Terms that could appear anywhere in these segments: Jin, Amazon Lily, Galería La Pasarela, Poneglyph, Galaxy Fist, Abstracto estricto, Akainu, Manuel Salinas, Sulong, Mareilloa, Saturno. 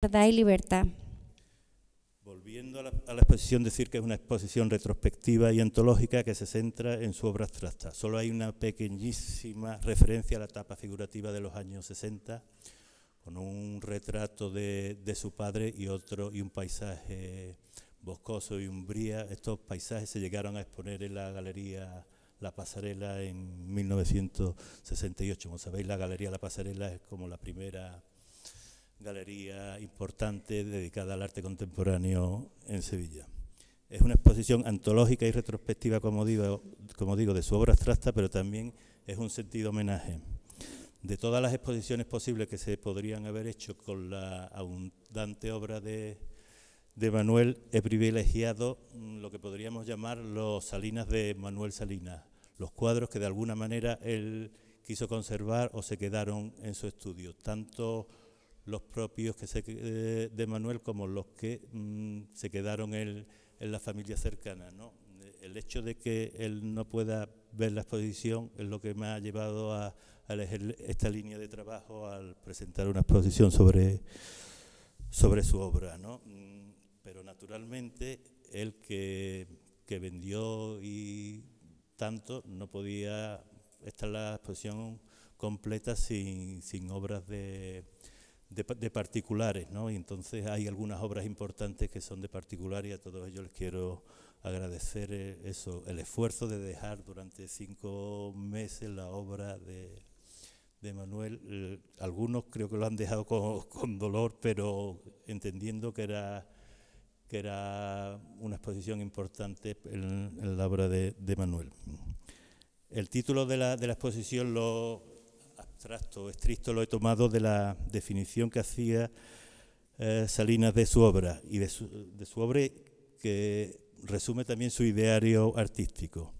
Verdad y libertad. Volviendo a la exposición, decir que es una exposición retrospectiva y antológica que se centra en su obra abstracta. Solo hay una pequeñísima referencia a la etapa figurativa de los años 60, con un retrato de su padre y un paisaje boscoso y umbría. Estos paisajes se llegaron a exponer en la Galería La Pasarela en 1968. Como sabéis, la Galería La Pasarela es como la primera galería importante dedicada al arte contemporáneo en Sevilla. Es una exposición antológica y retrospectiva, como digo, de su obra abstracta, pero también es un sentido homenaje. De todas las exposiciones posibles que se podrían haber hecho con la abundante obra de Manuel, he privilegiado lo que podríamos llamar los Salinas de Manuel Salinas, los cuadros que de alguna manera él quiso conservar o se quedaron en su estudio, tanto los propios de Manuel como los que se quedaron en la familia cercana, ¿no? El hecho de que él no pueda ver la exposición es lo que me ha llevado a elegir esta línea de trabajo al presentar una exposición sobre su obra, ¿no? Pero naturalmente él que vendió y tanto, no podía estar la exposición completa sin obras de particulares, ¿no? Y entonces hay algunas obras importantes que son de particulares y a todos ellos les quiero agradecer eso, el esfuerzo de dejar durante 5 meses la obra de Manuel. Algunos creo que lo han dejado con dolor, pero entendiendo que era una exposición importante en la obra de Manuel. El título de la exposición, Abstracto estricto, lo he tomado de la definición que hacía Salinas de su obra y de su obra que resume también su ideario artístico,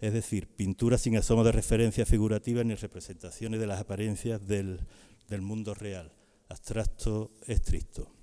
es decir, pintura sin asomo de referencias figurativas ni representaciones de las apariencias del mundo real, abstracto estricto.